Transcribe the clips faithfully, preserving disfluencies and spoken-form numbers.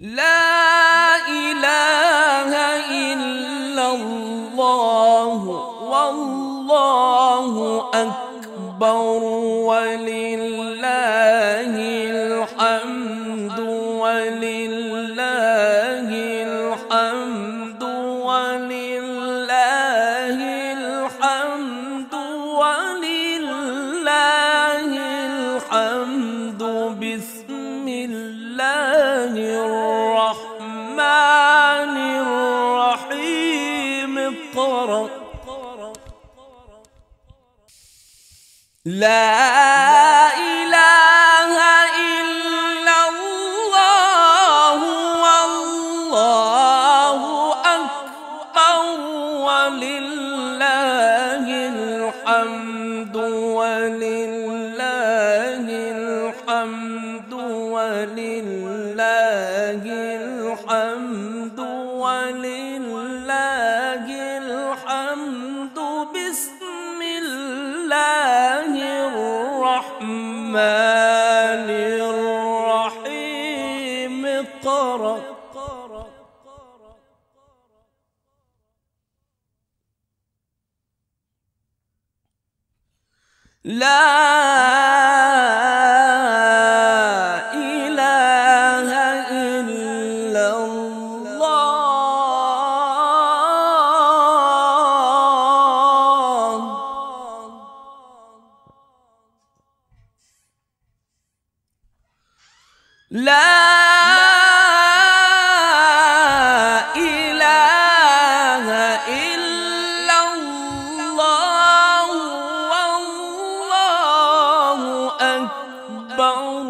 لا إله إلا الله والله أكبر ولله الحمد ولله الحمد ولله الحمد ولله الحمد بسم الله الرحمن الرحيم اقرأ لا إله إلا الله والله أكبر ولله الحمد ولله الحمد ولله الحمد ولله الحمد بسم الله الرحمن الرحيم اقرأ لا إله إلا الله لا إله إلا الله والله أكبر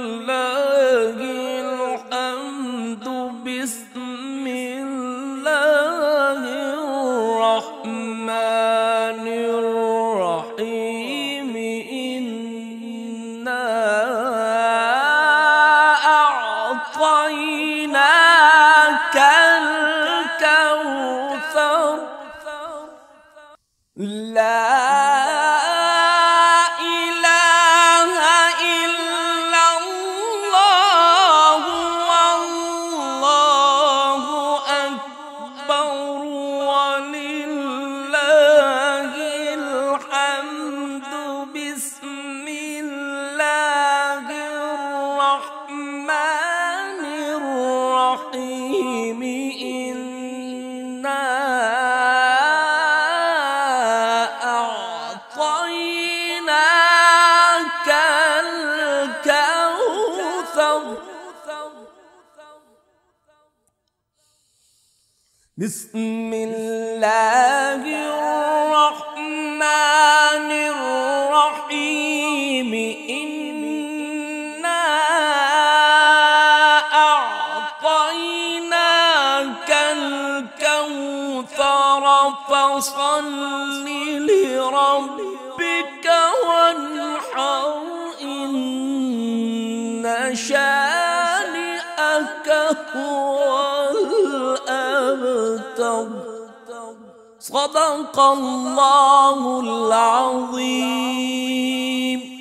ولله الحمد بسم الله الرحمن الرحيم إنا أعطيناك الكوثر لا بسم الله الرحمن الرحيم إنا أعطيناك الكوثر فصل لربك وانحر إن شانئك هو صدق الله العظيم.